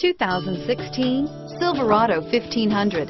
2016 Silverado 1500.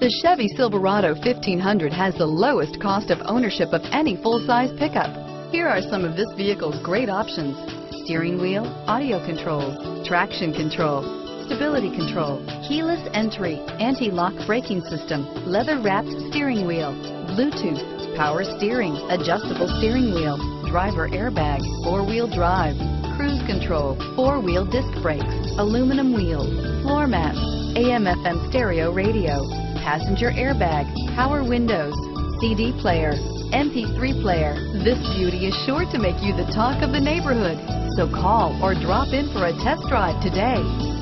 The Chevy Silverado 1500 has the lowest cost of ownership of any full-size pickup. Here are some of this vehicle's great options: steering wheel audio controls, traction control, stability control, keyless entry, anti-lock braking system, leather-wrapped steering wheel, Bluetooth, power steering, adjustable steering wheel, driver airbag, four-wheel drive, cruise control, four-wheel disc brakes, aluminum wheels, floor mats, AM/FM stereo radio, passenger airbag, power windows, CD player, MP3 player. This beauty is sure to make you the talk of the neighborhood. So call or drop in for a test drive today.